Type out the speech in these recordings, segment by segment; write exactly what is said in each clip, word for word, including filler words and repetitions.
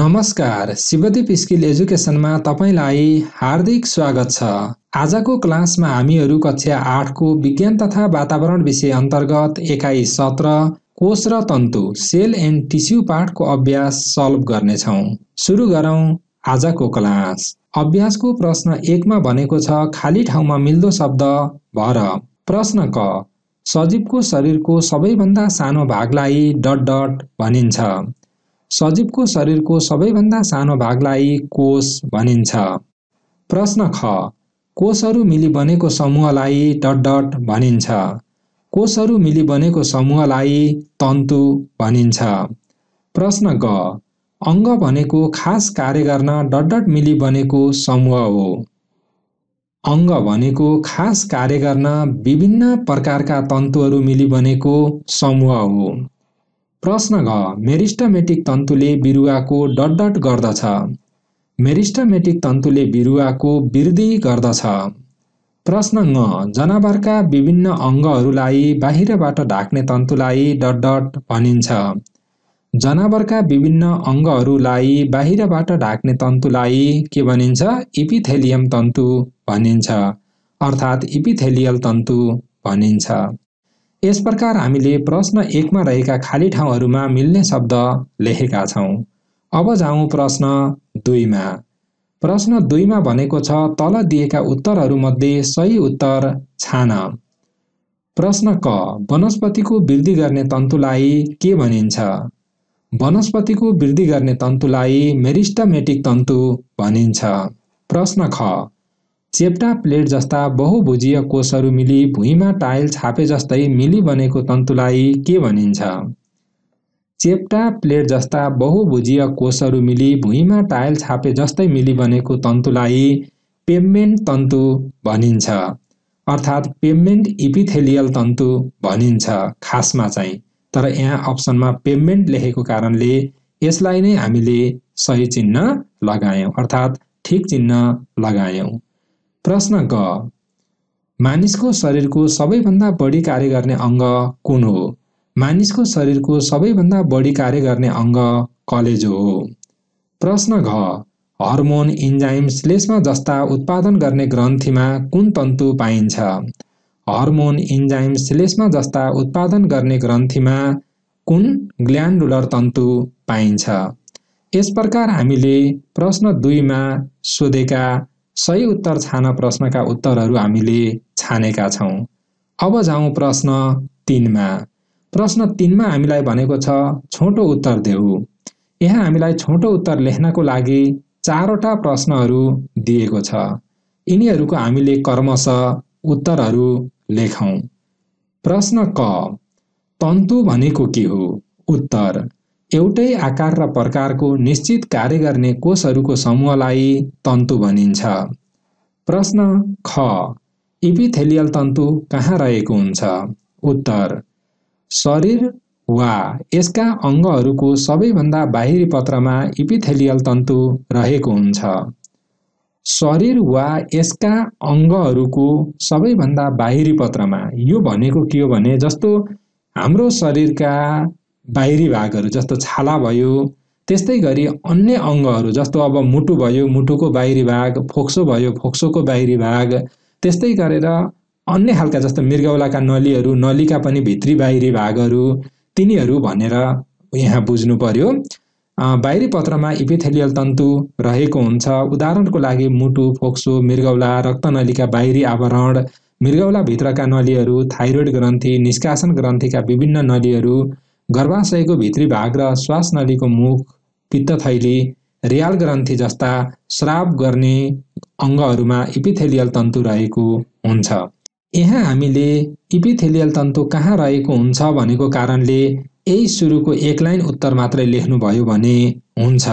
नमस्कार, शिवदीप स्किल एजुकेशनमा तपाईलाई हार्दिक स्वागत छ। आजको क्लासमा हामीहरू कक्षा आठ को विज्ञान तथा वातावरण विषय अन्तर्गत एकाइ सत्र कोष र तन्तु सेल एन्ड टिश्यू पार्टको अभ्यास सल्भ गर्ने छौं। सुरु गरौं आजको क्लास। अभ्यासको प्रश्न एक मा भनेको छ खाली ठाउँमा मिल्दो शब्द भर। प्रश्न क सजीवको शरीरको सबैभन्दा सानो भागलाई डट डट भनिन्छ। सजीव को शरीर को सबैभन्दा सानो भागलाई कोष भनिन्छ। प्रश्न ख कोषहरू मिली बनेको समूहलाई डट डट भनिन्छ। कोषहरू मिली बनेको समूहलाई तन्तु भनिन्छ। प्रश्न ग अंग भनेको खास कार्य गर्न डट डट मिली बनेको समूह हो। अंग भनेको खास कार्य गर्न विभिन्न प्रकारका तन्तुहरू मिली बनेको समूह हो। प्रश्न ग मेरिस्टमेटिक तन्तुले बिरुवाको डट डट गर्दछ। मेरिस्टमेटिक तन्तुले बिरुवाको वृद्धि गर्दछ। प्रश्न ङ जनावरका विभिन्न अंगहरूलाई बाहिरबाट ढाक्ने तन्तुलाई डट डट भनिन्छ। जनावरका विभिन्न अंगहरूलाई बाहिरबाट ढाक्ने तन्तुलाई के भनिन्छ? एपिथेलियम तन्तु भनिन्छ, अर्थात् एपिथेलियल तन्तु भनिन्छ। यस प्रकार हामीले प्रश्न एक मा रहेका खाली ठाउँहरुमा मिल्ने शब्द लेखेका छौं। अब जाउँ प्रश्न दुई मा। प्रश्न दुई मा भनेको छ तल दिएका उत्तरहरु मध्ये सही उत्तर छान। प्रश्न क वनस्पतिको वृद्धि गर्ने तन्तुलाई के भनिन्छ? वनस्पतिको वृद्धि गर्ने तन्तुलाई मेरिस्टमेटिक तन्तु भनिन्छ। प्रश्न ख चेप्टा प्लेट जस्ता बहुभुजीय कोषहरू मिली भुइँमा टाइल छापे जस्तै मिली बनेको तन्तुलाई के भनिन्छ? चेप्टा प्लेट जस्ता बहुभुजीय कोषहरू मिली भुइँमा टाइल छापे जस्तै मिली बनेको तन्तुलाई पेभमेन्ट तन्तु भनिन्छ, अर्थात् पेभमेन्ट एपिथेलियल तन्तु भनिन्छ खासमा चाहिँ। तर यहाँ अप्सनमा पेभमेन्ट लेखेको कारणले यसलाई नै हामीले सही चिन्ह लगायौं, अर्थात् ठिक चिन्ह लगायौं। प्रश्न ग मानिसको शरीरको सबैभन्दा बढी कार्य गर्ने अंग कुन हो? मानिसको शरीरको सबैभन्दा बढी कार्य गर्ने अंग कलेजो हो। प्रश्न घ हर्मोन, एन्जाइम, श्लेष्मा जस्ता उत्पादन गर्ने ग्रन्थीमा कुन तन्तु पाइन्छ? हर्मोन, एन्जाइम, श्लेष्मा जस्ता उत्पादन गर्ने ग्रन्थीमा कुन ग्ल्यान्डुलर तन्तु पाइन्छ? यस प्रकार हामीले प्रश्न दुई मा सोधेका सही उत्तर छान प्रश्नका उत्तरहरू हामीले छानेका छौं। अब जाउँ प्रश्न तीन मा। प्रश्न तीन मा हामीलाई भनेको छ छोटो उत्तर देऊ। यहाँ हामीलाई छोटो उत्तर लेख्नको लागि चारवटा प्रश्नहरू दिएको छ। यिनीहरूको हामीले क्रमशः उत्तरहरू लेखौं। प्रश्न क तन्तु भनेको के हो? उत्तर एउटै आकार र प्रकारको निश्चित कार्य गर्ने कोषहरूको समूहलाई तन्तु भनिन्छ। प्रश्न ख एपिथेलियल तन्तु कहाँ रहेको हुन्छ? उत्तर शरीर वा यसका अंगहरूको सबैभन्दा बाहिरी पत्रमा एपिथेलियल तन्तु रहेको हुन्छ। शरीर वा यसका अंगहरूको सबैभन्दा बाहिरी पत्रमा, यो भनेको के हो भने जस्तो हाम्रो शरीरका बाहिरी भागहरु जस्तो छाला भयो, त्यस्तै गरी अन्य अंगहरु जस्तो अब मुटु भयो मुटुको बाहिरी भाग, फोक्सो भयो फोक्सोको बाहिरी भाग, त्यस्तै गरेर अन्य हालका जस्तो मृगौलाका नलीहरु नलीका पनि भित्री बाहिरी भागहरु, तिनीहरु भनेर यहाँ बुझ्नु पर्यो। बाहिरी पत्रमा एपिथेलियल तन्तु रहेको हुन्छ। उदाहरणको लागि मुटु, फोक्सो, मृगौला, रक्तनलीका बाहिरी आवरण, मृगौला भित्रका नलीहरु, थाइरोइड ग्रन्थि, निष्कासन ग्रन्थिका विभिन्न नलीहरु, गर्भाशयको भित्री भाग र श्वासनलीको मुख, पित्तथैली, रियाल ग्रन्थि जस्ता स्राव गर्ने अंगहरुमा एपिथेलियल तन्तु रहेको हुन्छ। यहाँ हामीले एपिथेलियल तन्तु कहाँ रहेको हुन्छ भनेको कारणले यही सुरुको एक लाइन उत्तर मात्रै लेख्नु भयो भने हुन्छ।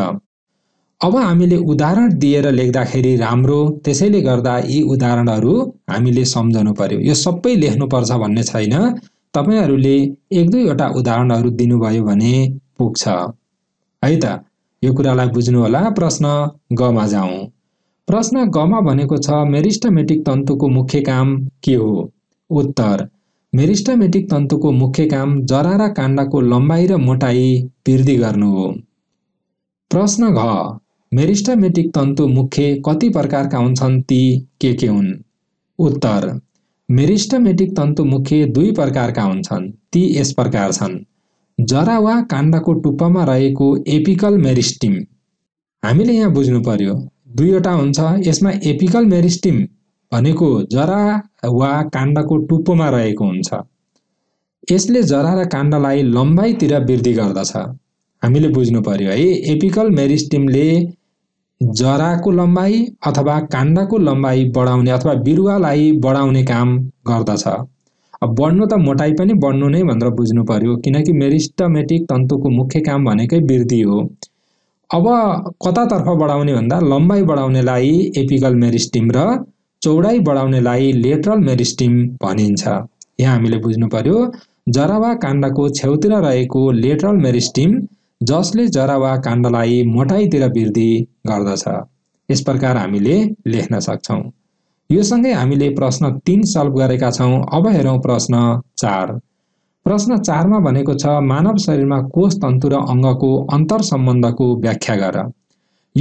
अब हामीले उदाहरण दिएर लेख्दाखेरि राम्रो, त्यसैले गर्दा यी उदाहरणहरू हामीले सम्झनु पर्यो। यो सबै लेख्नु पर्छ भन्ने छैन, तपाईहरुले एक दुई वटा उदाहरणहरु दिनु भयो भने पुग्छ है त। यो कुरालाई बुझ्नु होला। प्रश्न ग मा जाऊ। प्रश्न ग मा भनेको छ मेरिस्टमेटिक तन्तुको मुख्य काम के हो? उत्तर मेरिस्टमेटिक तन्तुको मुख्य काम जरा र काण्डको लम्बाई र मोटाई वृद्धि गर्नु हो। प्रश्न घ मेरिस्टेमेटिक तन्तु मुख्य कति प्रकारका हुन्छन् ती के के हुन्? उत्तर मेरिस्टेमेटिक तन्तु मुख्य दुई प्रकारका हुन्छन्, ती यस प्रकार छन्। जरा वा काण्डको टुप्पामा रहेको एपिकल मेरिस्टिम, हामीले यहाँ बुझ्नु पर्यो दुईवटा हुन्छ। यसमा एपिकल मेरिस्टिम भनेको जरा वा काण्डको टुप्पोमा रहेको हुन्छ, यसले जरा र काण्डलाई लम्बाइतिर वृद्धि गर्दछ। हामीले बुझ्नु पर्यो है एपिकल मेरिस्टिमले जराको लम्बाई अथवा काण्डको लम्बाई बढाउने अथवा बिरुवालाई बढाउने काम गर्दछ। अब बढ्नु त मोटाइ पनि बढ्नु नै भनेर बुझ्नु पर्यो, किनकि मेरिस्टेमेटिक तन्तुको मुख्य काम भनेकै वृद्धि हो। अब कतातर्फ बढाउने भन्दा लम्बाइ बढाउनेलाई एपिकल मेरिस्टिम र चौडाइ बढाउनेलाई लेटरल मेरिस्टिम भनिन्छ। यहाँ हामीले बुझ्नु पर्यो जरा वा काण्डको छेउतिर रहेको लेटरल मेरिस्टिम, जसले जरा वा काण्डलाई मोटाइतिर वृद्धि गर्दछ। यस प्रकार हामीले लेख्न सक्छौं। यो सँगै हामीले प्रश्न तीन सल्भ गरेका छौं। अब हेरौं प्रश्न चार। प्रश्न चार मा भनेको छ मानव शरीरमा कोष तन्तु र अङ्गको अन्तर सम्बन्धको व्याख्या गर।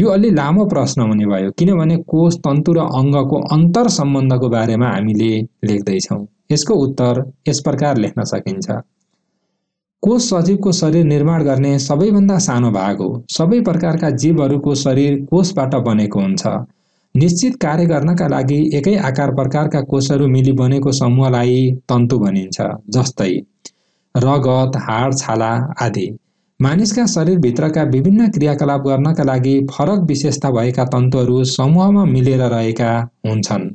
यो अलि लामो प्रश्न हुने भयो, किनभने कोष तन्तु र अङ्गको अन्तर सम्बन्धको बारेमा हामीले लेख्दै छौं। यसको उत्तर यस प्रकार लेख्न सकिन्छ। कोष सजीवको शरीर निर्माण गर्ने सबैभन्दा सानो भाग हो। सबै प्रकारका जीवहरूको शरीर कोषबाट बनेको हुन्छ। निश्चित कार्य गर्नका लागि एकै आकार प्रकारका कोषहरू मिली बनेको समूहलाई तन्तु भनिन्छ, जस्तै रगत, हाड, छाला आदि। मानिसका शरीर भित्रका विभिन्न क्रियाकलाप गर्नका लागि फरक विशेषता भएका तन्तुहरू समूहमा मिलेर रहेका हुन्छन्।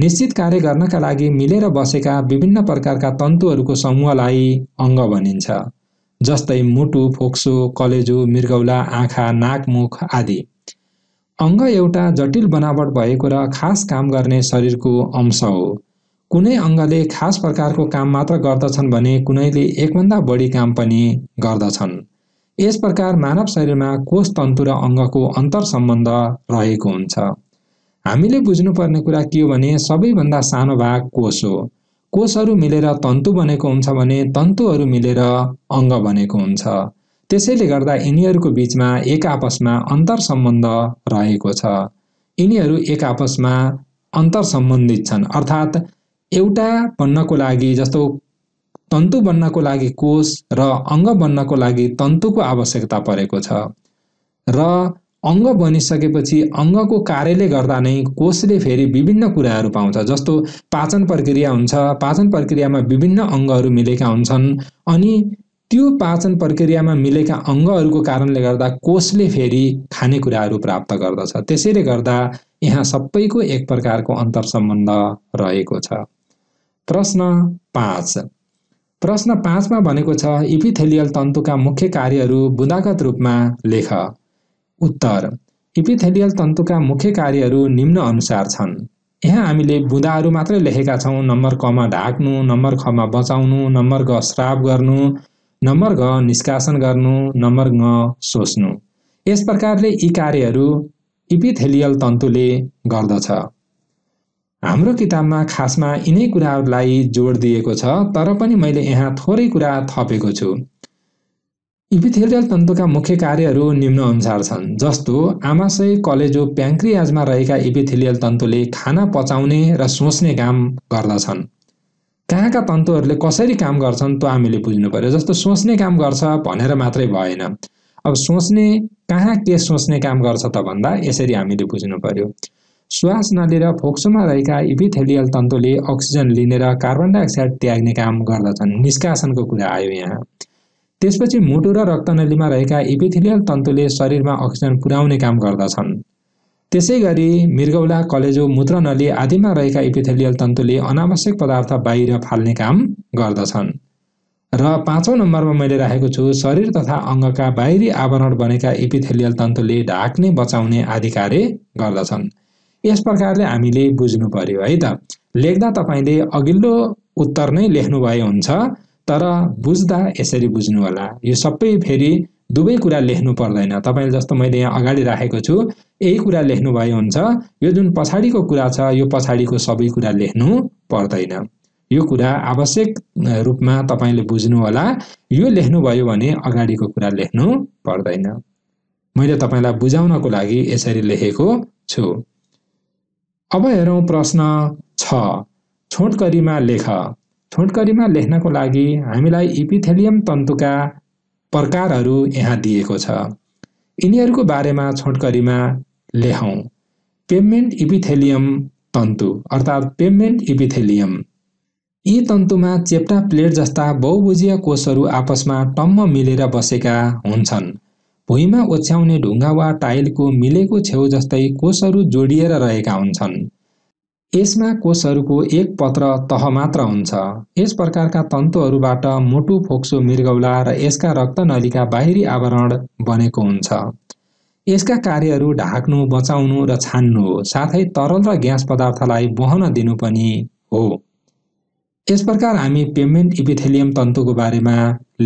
निश्चित कार्य गर्नका लागि मिलेर बसेका विभिन्न प्रकारका तन्तुहरूको समूहलाई अङ्ग भनिन्छ, जस्तै मुटु, फोक्सो, कलेजो, मृगौला, आँखा, नाक, मुख आदि। अङ्ग एउटा जटिल बनावट भएको र खास काम गर्ने शरीरको अंश हो। कुनै अङ्गले खास प्रकारको काम मात्र गर्दछन् भने कुनैले एकभन्दा बढी काम पनि गर्दछन्। यस प्रकार मानव शरीरमा कोष तन्तु र अङ्गको अन्तर सम्बन्ध रहेको हुन्छ। हामीले बुझ्नुपर्ने कुरा के हो भने सबैभन्दा सानो भाग कोष हो। कोषहरू मिलेर तन्तु बनेको हुन्छ भने तन्तुहरू मिलेर अङ्ग बनेको हुन्छ। त्यसैले गर्दा यिनीहरूको बीचमा एक आपसमा अन्तर सम्बन्ध रहेको छ। यिनीहरू एक आपसमा अन्तर सम्बन्धित छन्, अर्थात् एउटा बन्नको लागि, जस्तो तन्तु बन्नको लागि कोष र अङ्ग बन्नको लागि तन्तुको आवश्यकता परेको छ, र अङ्ग बनिसकेपछि अङ्गको कार्यले गर्दा नै कोषले फेरि विभिन्न कुराहरू पाउँछ। जस्तो पाचन प्रक्रिया हुन्छ, पाचन प्रक्रियामा विभिन्न अङ्गहरू मिलेका हुन्छन्, अनि त्यो पाचन प्रक्रियामा मिलेका अङ्गहरूको कारणले गर्दा कोषले फेरि खानेकुराहरू प्राप्त गर्दछ। त्यसैले गर्दा यहाँ सबैको एक प्रकारको अन्तर सम्बन्ध रहेको छ। प्रश्न पाँच। प्रश्न पाँच मा भनेको छ एपिथेलियल तन्तुका मुख्य कार्यहरू बुँदागत रूपमा लेख। उत्तर एपिथेलियल तन्तुका मुख्य कार्यहरू निम्न अनुसार छन्। यहाँ हामीले बुँदाहरू मात्रै लेखेका छौँ। नम्बर क मा ढाक्नु, नम्बर ख मा बचाउनु, नम्बर ग स्राव गर्नु, नम्बर घ निष्कासन गर्नु, नम्बर घ सोच्नु। यस प्रकारले यी कार्यहरू एपिथेलियल तन्तुले गर्दछ। हाम्रो किताबमा खासमा यिनै कुराहरूलाई जोड दिएको छ, तर पनि मैले यहाँ थोरै कुरा थपेको छु। एपिथेलियल तन्तुका मुख्य कार्यहरू निम्न अनुसार छन्। जस्तो आमाशय, कलेजो, प्यान्क्रियाजमा रहेका एपिथेलियल तन्तुले खाना पचाउने र सोच्ने काम गर्दछन्। कहाँ का तन्तुहरूले कसरी काम गर्छन् त हामीले बुझ्नु पर्यो। जस्तो सोच्ने काम गर्छ भनेर मात्रै भएन, अब सोच्ने कहाँ के सोच्ने काम गर्छ त भन्दा यसरी हामीले बुझ्नु पर्यो। श्वास नली र फोक्सोमा रहेका एपिथेलियल तन्तुले अक्सिजन लिने र कार्बन डाइअक्साइड त्याग्ने काम गर्दछन्। निष्कासनको कुरा आयो यहाँ। त्यसपछि मुटु र रक्तनलीमा रहेका एपिथेलियल तन्तुले शरीरमा अक्सिजन पुर्याउने काम गर्दछन्। त्यसैगरी मृगौला, कलेजो, मूत्रनली आदिमा रहेका एपिथेलियल तन्तुले अनावश्यक पदार्थ बाहिर फाल्ने काम गर्दछन्। र पाँचौं नम्बरमा मैले राखेको छु शरीर तथा अङ्गका बाहिरी आवरण बनेका एपिथेलियल तन्तुले ढाक्ने, बचाउने आदि कार्य गर्दछन्। यस प्रकारले हामीले बुझ्नु पर्यो है त। लेख्दा तपाईले अघिल्लो उत्तर नै लेख्नु भए हुन्छ, तर बुझ्दा यसरी बुझ्नु होला। यो सबै फेरि दुवै कुरा लेख्नु पर्दैन। तपाईले जस्तो मैले यहाँ अगाडि राखेको छु यही कुरा लेख्नु भए हुन्छ। यो जुन पछाडीको कुरा छ यो पछाडीको सबै कुरा लेख्नु पर्दैन। यो कुरा आवश्यक रूपमा तपाईले बुझ्नु होला। यो लेख्नु भयो भने अगाडीको कुरा लेख्नु पर्दैन। मैले तपाईलाई बुझाउनको लागि यसरी लेखेको छु। अब हेरौं प्रश्न छ, छोटकरीमा लेख। छोटकरीमा लेख्नको लागि हामीलाई एपिथेलियम तन्तुका प्रकारहरू यहाँ दिएको छ, यिनीहरूको बारेमा छोटकरीमा लेखौं। पेमेन्ट एपिथेलियम तन्तु अर्थात् पेमेन्ट एपिथेलियम, यी तन्तुमा चेप्टा प्लेट जस्ता बहुभुजीय कोषहरू आपसमा टम्म मिलेर बसेका हुन्छन्। भुइँमा ओछ्याउने ढुङ्गा वा टाइलको मिलेको छेउ जस्तै कोषहरू जोडिएर रहेका हुन्छन्। यसमा कोषहरूको एक पत्र तह मात्र हुन्छ। यस प्रकारका तन्तुहरूबाट मोटु, फोक्सो, मृगौला र यसका रक्तनलीका बाहिरी आवरण बनेको हुन्छ। यसका कार्यहरू ढाक्नु, बचाउनु र छान्नु हो, साथै तरल र ग्यास पदार्थलाई बहन दिनु पनि हो। इस प्रकार हामी पेमेन्ट एपिथेलियम तन्तुको बारेमा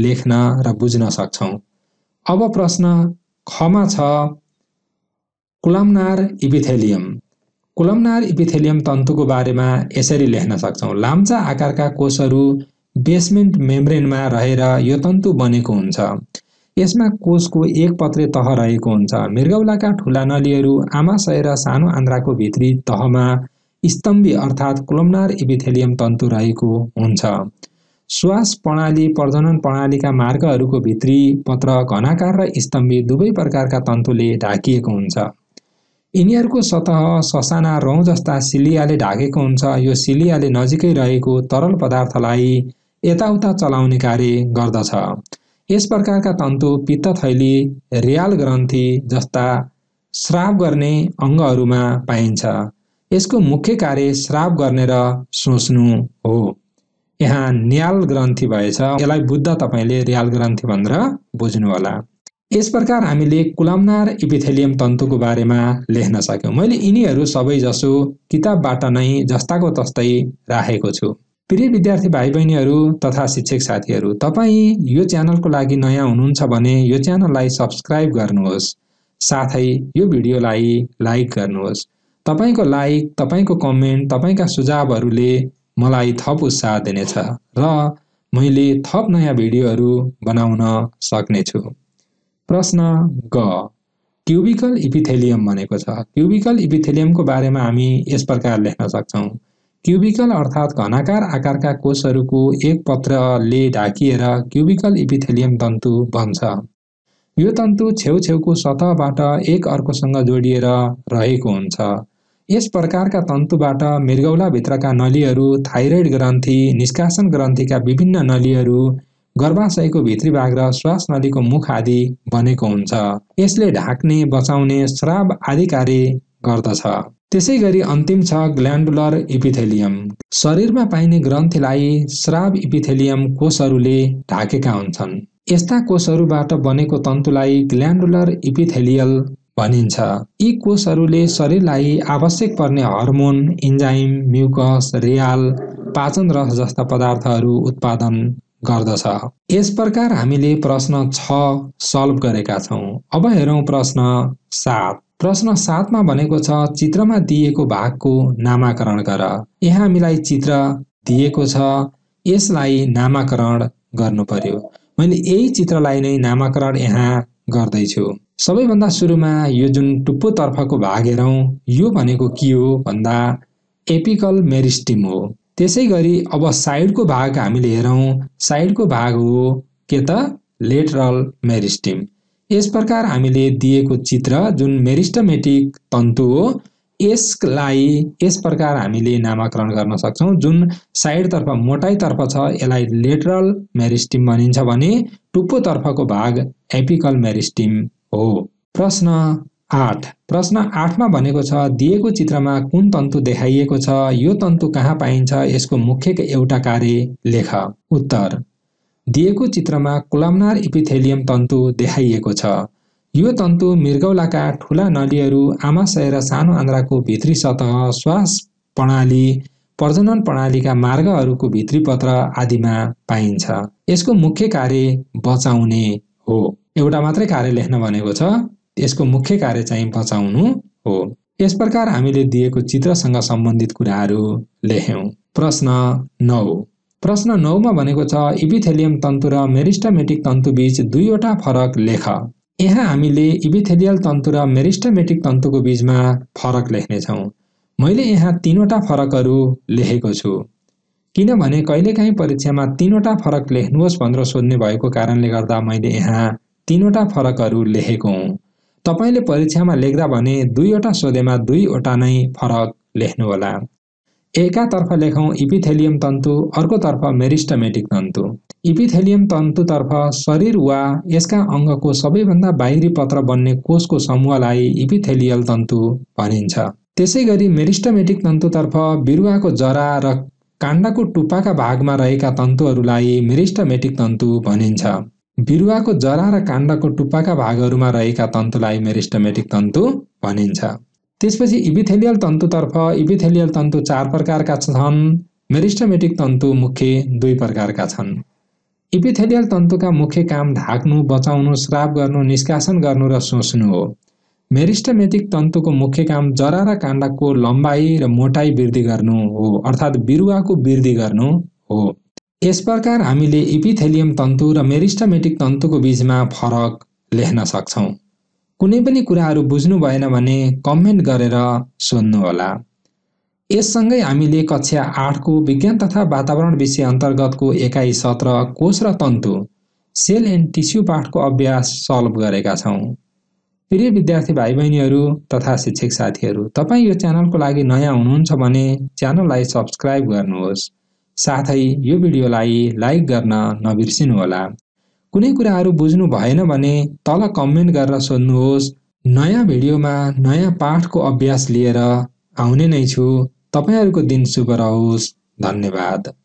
लेख्न र बुझ्न सक्छौं। अब प्रश्न खमा छ, कोलमनार एपिथेलियम। कोलमनार एपिथेलियम तन्तुको बारेमा यसरी लेख्न सक्छौं। लाम्चा आकारका कोषहरू बेसमेन्ट मेम्ब्रेनमा रहेर यो तन्तु बनेको हुन्छ। यसमा कोषको एक पत्रे तह रहेको हुन्छ। मृगौलाका ठूला नलीहरू आमाशय र सानो आन्द्राको भित्री तहमा स्तम्भी अर्थात् कोलमनार एपिथेलियम तन्तु रहेको हुन्छ। श्वास प्रणाली, प्रजनन प्रणालीका मार्गहरूको भित्री पत्र घनाकार र स्तम्भी दुवै प्रकारका तन्तुले ढाकिएको हुन्छ। यिनीहरूको सतह ससाना रौँ जस्ता सिलियाले ढाकेको हुन्छ। यो सिलियाले नजिकै रहेको तरल पदार्थलाई यताउता चलाउने कार्य गर्दछ। यस प्रकारका तन्तु पित्तथैली, रियाल ग्रन्थि जस्ता स्राव गर्ने अङ्गहरूमा पाइन्छ। यसको मुख्य कार्य स्राव गर्ने र सोच्नु हो। यहाँ न्याल ग्रन्थि भएछ, यसलाई बुझ्दा तपाईले रियाल ग्रन्थि भनेर बुझ्नु होला। यस प्रकार हामीले कोलमनार एपिथेलियम तन्तुको बारेमा लेख्न सक्यौं। मैले यिनीहरू सबै जसो किताबबाट नै जस्ताको तस्तै राखेको छु। प्रिय विद्यार्थी भाइ बहिनीहरू तथा शिक्षक साथीहरू, तपाईं यो च्यानलको लागि नयाँ हुनुहुन्छ भने यो च्यानललाई सब्स्क्राइब गर्नुहोस्, साथै यो भिडियोलाई लाइक गर्नुहोस्। तपाईंको लाइक, तपाईंको कमेन्ट, तपाईंका सुझावहरूले मलाई थप उत्साह दिनेछ र मैले थप नयाँ भिडियोहरू बनाउन सक्नेछु। प्रश्न ग, क्युबिकल एपिथेलियम भनेको छ। क्युबिकल एपिथेलियमको बारेमा हामी यस प्रकार लेख्न सक्छौं। क्युबिकल अर्थात् घनाकार आकारका कोषहरूको एक पत्रले ढाकिएर क्युबिकल एपिथेलियम तन्तु बन्छ। यो तन्तु छेउछेउको सतहबाट एक अर्कोसँग जोडिएर रहेको हुन्छ। यस प्रकारका तन्तुबाट मृगौला भित्रका नलीहरू, थाइरोइड ग्रन्थि, निष्कासन ग्रन्थिका विभिन्न नलीहरू, गर्भाशयको भित्री भाग र श्वास नलीको मुख आदि बनेको हुन्छ। यसले ढाक्ने, बचाउने, स्राव आदि कार्य गर्दछ। त्यसै गरी अन्तिम छ ग्ल्यान्डुलर एपिथेलियम। शरीरमा पाइने ग्रन्थिलाई स्राव एपिथेलियम कोषहरूले ढाकेका हुन्छन्। यस्ता कोषहरूबाट बनेको तन्तुलाई ग्ल्यान्डुलर एपिथेलियल भनिन्छ। यी कोषहरूले शरीरलाई आवश्यक पर्ने हर्मोन, इन्जाइम, म्युकस, रियाल, पाचन रस जस्ता पदार्थहरू उत्पादन गर्दछ। यस प्रकार हामीले प्रश्न छ सल्भ गरेका छौं। अब हेरौं प्रश्न सात। प्रश्न सात मा भनेको छ, चित्रमा दिएको भागको नामाकरण गर। यहाँ हामीलाई चित्र दिएको छ, यसलाई नामाकरण गर्नु पर्यो। मैले यही चित्रलाई नै नामाकरण यहाँ गर्दैछु। सबैभन्दा सुरुमा यो जुन टुप्पो तर्फको भाग हेरौं, यो भनेको के हो भन्दा एपिकल मेरिस्टिम हो। त्यसै गरी अब साइडको भाग हामीले हेरौं, साइडको भाग हो के त लेटरल मेरिस्टिम। यस प्रकार हामीले दिएको चित्र जुन मेरिस्टमेटिक तन्तु हो, यसलाई यस प्रकार हामीले नामाकरण गर्न सक्छौं। जुन साइडतर्फ मोटाइतर्फ छ यसलाई लेटरल मेरिस्टिम भनिन्छ भने टुप्पोतर्फको भाग एपिकल मेरिस्टिम हो। प्रश्न आठ। प्रश्न आठ मा भनेको छ, दिएको चित्रमा कुन तन्तु देखाइएको छ, यो तन्तु कहाँ पाइन्छ, यसको मुख्य एउटा कार्य लेख। उत्तर, दिएको चित्रमा कोलमनार एपिथेलियम तन्तु देखाइएको छ। यो तन्तु मृगौलाका ठूला नलीहरू, आमाशय र सानो आन्द्राको भित्री सतह, श्वास प्रणाली, प्रजनन प्रणालीका मार्गहरूको भित्री पत्र आदिमा पाइन्छ। यसको मुख्य कार्य बचाउने हो। एउटा मात्रै कार्य लेख्न भनेको छ, यसको मुख्य कार्य चाहिँ बचाउनु हो। यस प्रकार हामीले दिएको चित्रसँग सम्बन्धित कुराहरू लेख्यौं। प्रश्न नौ। प्रश्न नौ मा भनेको छ, एपिथेलियम तन्तु र मेरिस्टमेटिक तन्तु बीच दुईवटा फरक लेख। यहाँ हामीले इपिथेलियल तन्तु र मेरिस्टेमेटिक तन्तुको बीचमा फरक लेख्ने छौं। मैले यहाँ तीनवटा फरकहरू लेखेको छु किनभने कहिलेकाहीँ परीक्षामा तीनवटा फरक लेख्नुहोस् भनेर सोध्ने भएको कारणले गर्दा मैले यहाँ तीनवटा फरकहरू लेखेको हुँ। तपाईले परीक्षामा लेख्दा भने दुईवटा सोधेमा दुईवटा नै फरक लेख्नु होला। एकातर्फ लेखौं इपिथेलियम तन्तु, अर्कोतर्फ मेरिस्टेमेटिक तन्तु। इपिथेलियम तन्तुतर्फ शरीर वा यसका अंगको सबैभन्दा बाहिरी पत्र बन्ने कोषको समूहलाई इपिथेलियल तन्तु भनिन्छ। त्यसैगरी मेरिस्टेमेटिक तन्तुतर्फ बिरुवाको जरा र काण्डको टुप्पाका भागमा रहेका तन्तुहरूलाई मेरिस्टेमेटिक तन्तु भनिन्छ। बिरुवाको जरा र काण्डको टुप्पाका भागहरूमा रहेका तन्तुलाई मेरिस्टेमेटिक तन्तु भनिन्छ। त्यसपछि इपिथेलियल तन्तुतर्फ इपिथेलियल तन्तु चार प्रकारका छन्, मेरिस्टेमेटिक तन्तु मुख्य दुई प्रकारका छन्। इपिथेलियल तन्तुका मुख्य काम ढाक्नु, बचाउनु, स्राव गर्नु, निष्कासन गर्नु र सोच्नु हो। मेरिस्टेमेटिक तन्तुको मुख्य काम जरा र काण्डको लम्बाई र मोटाई वृद्धि गर्नु हो, अर्थात् बिरुवाको वृद्धि गर्नु हो। यस प्रकार हामीले इपिथेलियम तन्तु र मेरिस्टेमेटिक तन्तुको बीचमा फरक लेख्न सक्छौं। कुनै पनि कुराहरु बुझ्नु भएन भने कमेन्ट गरेर सोध्नु होला। यससँगै हामीले कक्षा आठ को विज्ञान तथा वातावरण विषय अन्तर्गतको एकाइ सत्र कोष र तन्तु सेल एन्ड टिश्यू पाठको अभ्यास सल्भ गरेका छौं। प्रिय विद्यार्थी भाइ बहिनीहरु तथा शिक्षक साथीहरु, तपाई यो च्यानलको लागि नयाँ हुनुहुन्छ भने च्यानललाई सब्स्क्राइब गर्नुहोस्, साथै यो भिडियोलाई लाइक गर्न नबिर्सिनु होला। कुनै कुराहरु बुझ्नु भएन भने तल कमेन्ट गरेर सोध्नुहोस्। नयाँ भिडियोमा नयाँ पाठको अभ्यास लिएर आउने नै छु। तपाईहरुको दिन शुभ रहोस्। धन्यवाद।